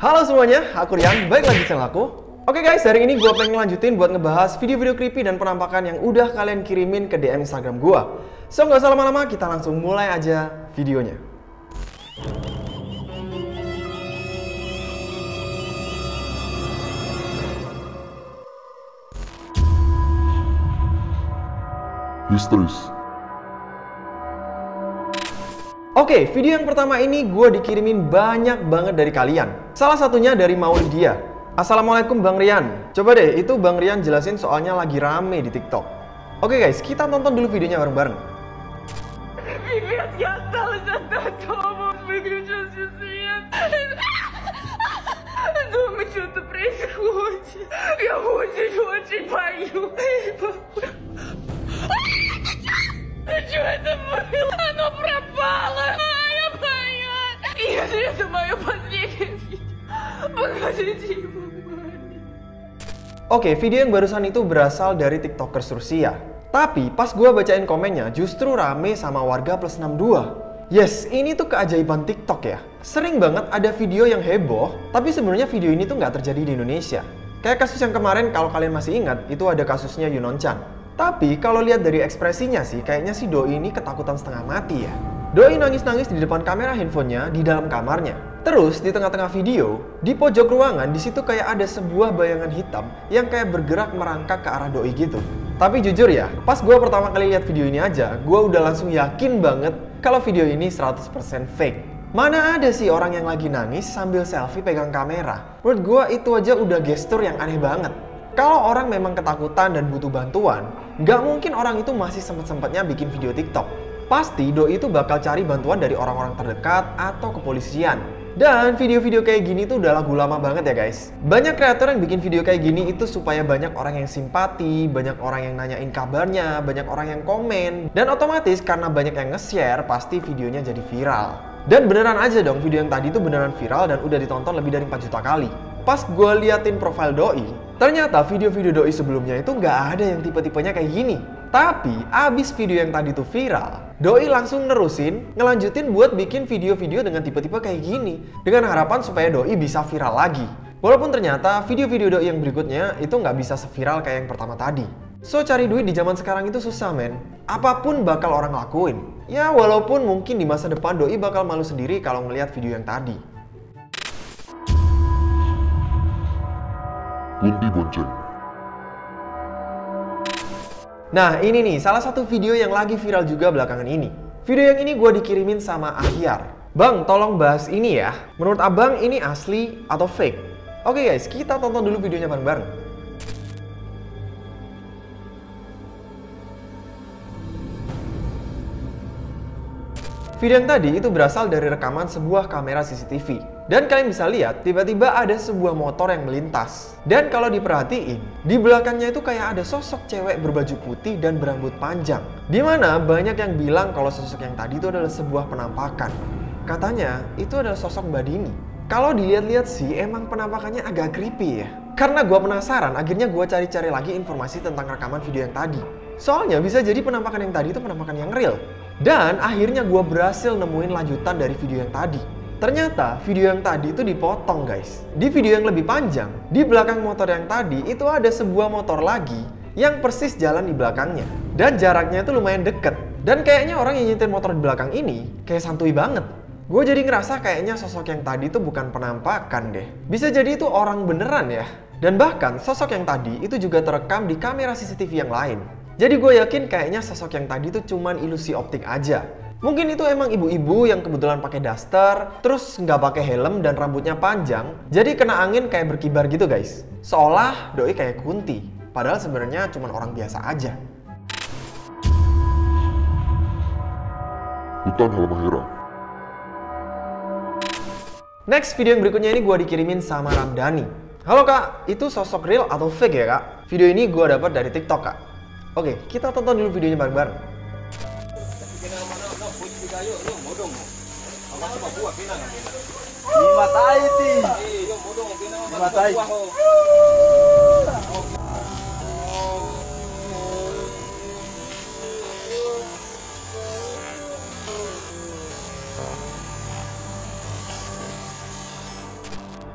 Halo semuanya, aku Rian, balik lagi channel aku. Oke guys, hari ini gue pengen lanjutin buat ngebahas video-video creepy dan penampakan yang udah kalian kirimin ke DM Instagram gue. So nggak usah lama-lama, kita langsung mulai aja videonya. Histeris. Oke, video yang pertama ini gue dikirimin banyak banget dari kalian. Salah satunya dari Maulidia. Assalamualaikum Bang Rian. Coba deh itu Bang Rian jelasin soalnya lagi rame di TikTok. Oke guys, kita tonton dulu videonya bareng-bareng. Oke, video yang barusan itu berasal dari tiktokers Rusia. Tapi pas gue bacain komennya justru rame sama warga plus 62. Yes, ini tuh keajaiban TikTok ya. Sering banget ada video yang heboh, tapi sebenarnya video ini tuh nggak terjadi di Indonesia. Kayak kasus yang kemarin kalau kalian masih ingat, itu ada kasusnya Yunon Chan. Tapi kalau lihat dari ekspresinya sih, kayaknya si Doi ini ketakutan setengah mati ya. Doi nangis-nangis di depan kamera handphonenya di dalam kamarnya. Terus di tengah-tengah video, di pojok ruangan di situ kayak ada sebuah bayangan hitam yang kayak bergerak merangkak ke arah Doi gitu. Tapi jujur ya, pas gue pertama kali lihat video ini aja, gue udah langsung yakin banget kalau video ini 100% fake. Mana ada sih orang yang lagi nangis sambil selfie pegang kamera? Menurut gue itu aja udah gestur yang aneh banget. Kalau orang memang ketakutan dan butuh bantuan, nggak mungkin orang itu masih sempet-sempetnya bikin video TikTok. Pasti Doi itu bakal cari bantuan dari orang-orang terdekat atau kepolisian. Dan video-video kayak gini tuh udah lagu lama banget ya guys. Banyak kreator yang bikin video kayak gini itu supaya banyak orang yang simpati, banyak orang yang nanyain kabarnya, banyak orang yang komen. Dan otomatis karena banyak yang nge-share, pasti videonya jadi viral. Dan beneran aja dong, video yang tadi itu beneran viral dan udah ditonton lebih dari 4 juta kali. Pas gue liatin profil Doi, ternyata video-video Doi sebelumnya itu nggak ada yang tipe-tipenya kayak gini. Tapi abis video yang tadi tuh viral, Doi langsung ngelanjutin buat bikin video-video dengan tipe-tipe kayak gini, dengan harapan supaya Doi bisa viral lagi. Walaupun ternyata video-video Doi yang berikutnya itu nggak bisa seviral kayak yang pertama tadi. So cari duit di zaman sekarang itu susah men. Apapun bakal orang lakuin. Ya walaupun mungkin di masa depan Doi bakal malu sendiri kalau ngelihat video yang tadi. Kunti bonceng. Nah ini nih salah satu video yang lagi viral juga belakangan ini. Video yang ini gue dikirimin sama Akhyar. Bang tolong bahas ini ya. Menurut abang ini asli atau fake? Oke guys, kita tonton dulu videonya bareng-bareng. Video yang tadi itu berasal dari rekaman sebuah kamera CCTV. Dan kalian bisa lihat, tiba-tiba ada sebuah motor yang melintas. Dan kalau diperhatiin, di belakangnya itu kayak ada sosok cewek berbaju putih dan berambut panjang. Dimana banyak yang bilang kalau sosok yang tadi itu adalah sebuah penampakan. Katanya, itu adalah sosok Mbak Dini. Kalau dilihat-lihat sih, emang penampakannya agak creepy ya. Karena gue penasaran, akhirnya gue cari-cari lagi informasi tentang rekaman video yang tadi. Soalnya bisa jadi penampakan yang tadi itu penampakan yang real. Dan akhirnya gue berhasil nemuin lanjutan dari video yang tadi. Ternyata video yang tadi itu dipotong guys. Di video yang lebih panjang, di belakang motor yang tadi itu ada sebuah motor lagi yang persis jalan di belakangnya. Dan jaraknya itu lumayan deket. Dan kayaknya orang yang nyetir motor di belakang ini kayak santuy banget. Gue jadi ngerasa kayaknya sosok yang tadi itu bukan penampakan deh. Bisa jadi itu orang beneran ya. Dan bahkan sosok yang tadi itu juga terekam di kamera CCTV yang lain. Jadi gue yakin kayaknya sosok yang tadi itu cuman ilusi optik aja. Mungkin itu emang ibu-ibu yang kebetulan pakai daster, terus nggak pakai helm dan rambutnya panjang, jadi kena angin kayak berkibar gitu guys. Seolah Doi kayak Kunti, padahal sebenarnya cuman orang biasa aja. Hutan Halmahera. Next, video yang berikutnya ini gue dikirimin sama Ramdhani. Halo kak, itu sosok real atau fake ya kak? Video ini gue dapat dari TikTok kak. Oke, kita tonton dulu videonya bareng-bareng.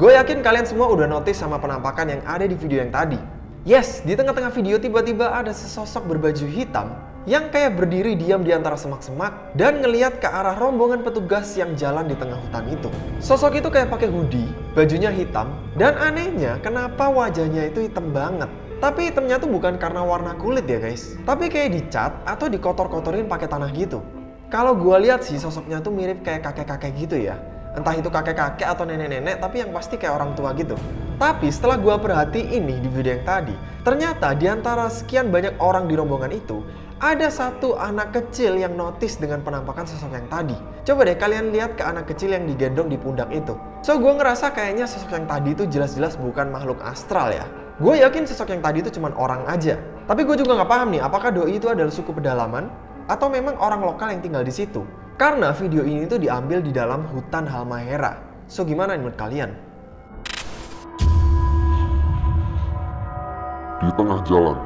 Gue yakin kalian semua udah notice sama penampakan yang ada di video yang tadi. Yes, di tengah-tengah video tiba-tiba ada sesosok berbaju hitam yang kayak berdiri diam di antara semak-semak dan ngeliat ke arah rombongan petugas yang jalan di tengah hutan itu. Sosok itu kayak pakai hoodie, bajunya hitam, dan anehnya kenapa wajahnya itu hitam banget. Tapi hitamnya tuh bukan karena warna kulit ya guys, tapi kayak dicat atau dikotor-kotorin pakai tanah gitu. Kalau gue lihat sih sosoknya tuh mirip kayak kakek-kakek gitu ya. Entah itu kakek-kakek atau nenek-nenek, tapi yang pasti kayak orang tua gitu. Tapi setelah gue perhatiin nih di video yang tadi, ternyata di antara sekian banyak orang di rombongan itu, ada satu anak kecil yang notice dengan penampakan sosok yang tadi. Coba deh kalian lihat ke anak kecil yang digendong di pundak itu. So, gue ngerasa kayaknya sosok yang tadi itu jelas-jelas bukan makhluk astral ya. Gue yakin sosok yang tadi itu cuman orang aja. Tapi gue juga nggak paham nih, apakah doi itu adalah suku pedalaman? Atau memang orang lokal yang tinggal di situ? Karena video ini tuh diambil di dalam hutan Halmahera. So, gimana menurut kalian? Di tengah jalan.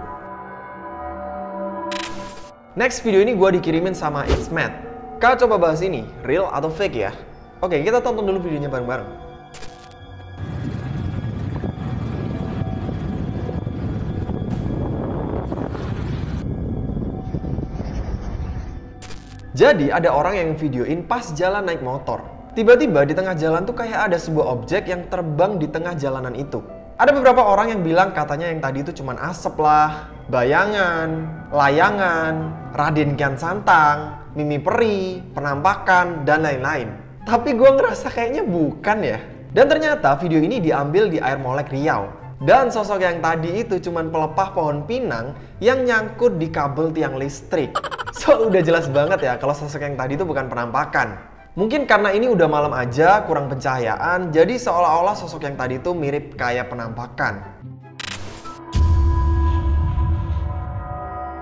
Next video ini gue dikirimin sama X-Mat. Kak, coba bahas ini, real atau fake ya? Oke, kita tonton dulu videonya bareng-bareng. Jadi ada orang yang videoin pas jalan naik motor. Tiba-tiba di tengah jalan tuh kayak ada sebuah objek yang terbang di tengah jalanan itu. Ada beberapa orang yang bilang katanya yang tadi itu cuman asap lah, bayangan, layangan, Raden Kian Santang, mimi peri, penampakan, dan lain-lain. Tapi gue ngerasa kayaknya bukan ya. Dan ternyata video ini diambil di Air Molek Riau. Dan sosok yang tadi itu cuman pelepah pohon pinang yang nyangkut di kabel tiang listrik. So, udah jelas banget ya kalau sosok yang tadi itu bukan penampakan. Mungkin karena ini udah malam aja, kurang pencahayaan, jadi seolah-olah sosok yang tadi itu mirip kayak penampakan.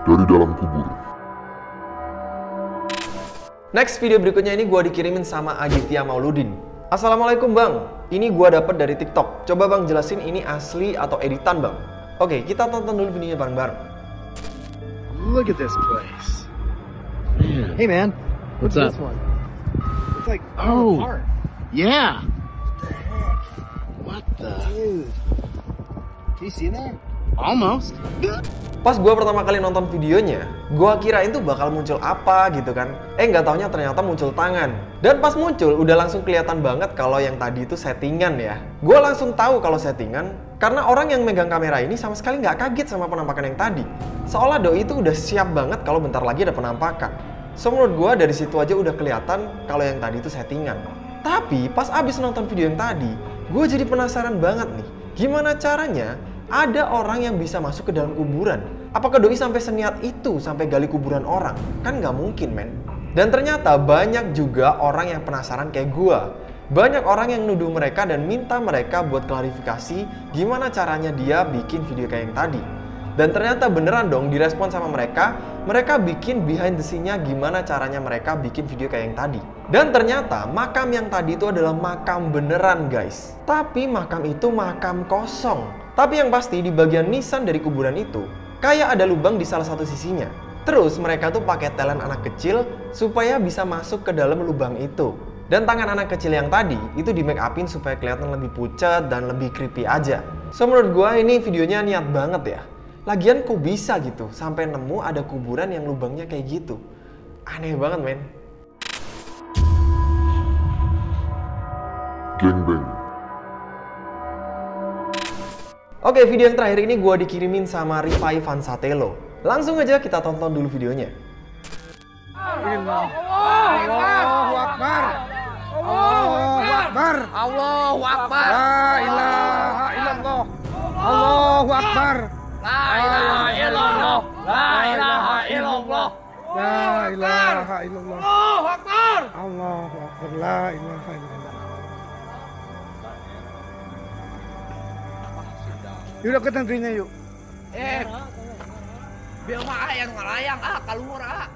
Dari dalam kubur. Next video berikutnya ini gue dikirimin sama Aditya Mauludin. Assalamualaikum bang, ini gue dapet dari TikTok. Coba bang jelasin ini asli atau editan bang. Oke, kita tonton dulu videonya bareng-bareng. Look at this place. Yeah. Hey man, what's up? This one? It's like apart. Yeah. What the? Dude. Can you see that? Almost. Pas gue pertama kali nonton videonya, gue kirain tuh bakal muncul apa gitu kan. Nggak taunya ternyata muncul tangan. Dan pas muncul, udah langsung kelihatan banget kalau yang tadi itu settingan ya. Gue langsung tahu kalau settingan, karena orang yang megang kamera ini sama sekali nggak kaget sama penampakan yang tadi. Seolah doi itu udah siap banget kalau bentar lagi ada penampakan. So, menurut gue dari situ aja udah kelihatan kalau yang tadi itu settingan. Tapi pas abis nonton video yang tadi, gue jadi penasaran banget nih. Gimana caranya ada orang yang bisa masuk ke dalam kuburan? Apakah doi sampai seniat itu sampai gali kuburan orang? Kan nggak mungkin, men. Dan ternyata banyak juga orang yang penasaran kayak gua. Banyak orang yang nuduh mereka dan minta mereka buat klarifikasi gimana caranya dia bikin video kayak yang tadi. Dan ternyata beneran dong direspon sama mereka, mereka bikin behind the scene-nya gimana caranya mereka bikin video kayak yang tadi. Dan ternyata makam yang tadi itu adalah makam beneran guys. Tapi makam itu makam kosong. Tapi yang pasti di bagian nisan dari kuburan itu kayak ada lubang di salah satu sisinya. Terus mereka tuh pakai talent anak kecil supaya bisa masuk ke dalam lubang itu. Dan tangan anak kecil yang tadi itu di make upin supaya kelihatan lebih pucat dan lebih creepy aja. So, menurut gue ini videonya niat banget ya. Lagian kok bisa gitu sampai nemu ada kuburan yang lubangnya kayak gitu. Aneh banget men. Gangbang. Oke, video yang terakhir ini gue dikirimin sama Rifai Vansatelo. Langsung aja kita tonton dulu videonya. Allahu Akbar. Allahu Akbar. Allahu Akbar. La ilaha illallah. Allahu Akbar. La ilaha illallah. La ilaha illallah. La ilaha illallah. Allahu Akbar. Allahu Akbar. La ilaha illallah. Yuk deket tentunya yuk. Biar mah yang ngelayang keluar ah.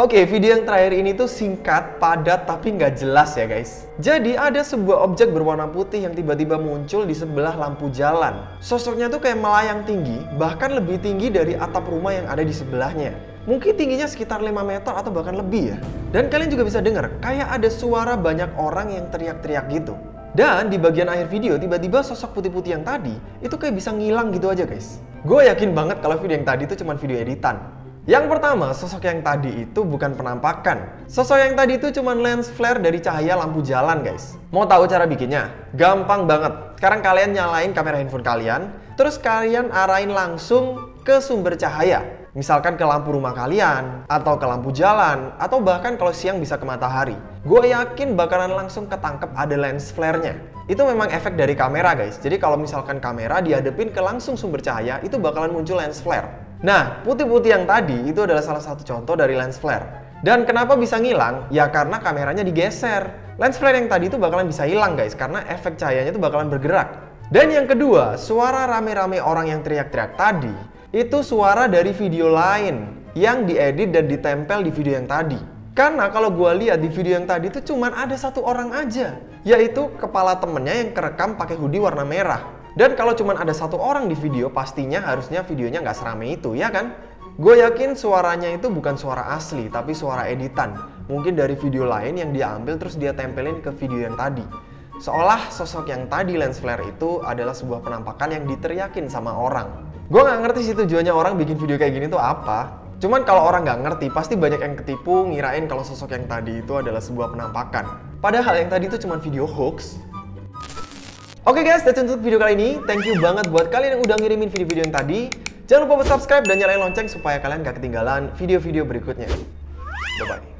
Oke, video yang terakhir ini tuh singkat, padat, tapi nggak jelas ya guys. Jadi ada sebuah objek berwarna putih yang tiba-tiba muncul di sebelah lampu jalan. Sosoknya tuh kayak melayang tinggi, bahkan lebih tinggi dari atap rumah yang ada di sebelahnya. Mungkin tingginya sekitar 5 meter atau bahkan lebih ya. Dan kalian juga bisa dengar, kayak ada suara banyak orang yang teriak-teriak gitu. Dan di bagian akhir video, tiba-tiba sosok putih-putih yang tadi itu kayak bisa ngilang gitu aja, guys. Gue yakin banget kalau video yang tadi itu cuma video editan. Yang pertama, sosok yang tadi itu bukan penampakan. Sosok yang tadi itu cuma lens flare dari cahaya lampu jalan, guys. Mau tahu cara bikinnya? Gampang banget. Sekarang kalian nyalain kamera handphone kalian, terus kalian arahin langsung ke sumber cahaya. Misalkan ke lampu rumah kalian, atau ke lampu jalan, atau bahkan kalau siang bisa ke matahari. Gue yakin bakalan langsung ketangkep ada lens flare-nya. Itu memang efek dari kamera, guys. Jadi kalau misalkan kamera dihadepin ke langsung sumber cahaya, itu bakalan muncul lens flare. Nah, putih-putih yang tadi itu adalah salah satu contoh dari lens flare. Dan kenapa bisa ngilang? Ya karena kameranya digeser. Lens flare yang tadi itu bakalan bisa hilang, guys, karena efek cahayanya itu bakalan bergerak. Dan yang kedua, suara rame-rame orang yang teriak-teriak tadi itu suara dari video lain yang diedit dan ditempel di video yang tadi. Karena kalau gue lihat di video yang tadi itu cuman ada satu orang aja, yaitu kepala temennya yang kerekam pakai hoodie warna merah. Dan kalau cuman ada satu orang di video, pastinya harusnya videonya nggak serame itu, ya kan? Gue yakin suaranya itu bukan suara asli, tapi suara editan. Mungkin dari video lain yang dia ambil terus dia tempelin ke video yang tadi. Seolah sosok yang tadi lens flare itu adalah sebuah penampakan yang diteriakin sama orang. Gue nggak ngerti sih tujuannya orang bikin video kayak gini tuh apa. Cuman kalau orang nggak ngerti, pasti banyak yang ketipu ngirain kalau sosok yang tadi itu adalah sebuah penampakan. Padahal yang tadi itu cuma video hoax. Oke guys, that's it untuk video kali ini. Thank you banget buat kalian yang udah ngirimin video-video yang tadi. Jangan lupa buat subscribe dan nyalain lonceng supaya kalian nggak ketinggalan video-video berikutnya. Bye-bye.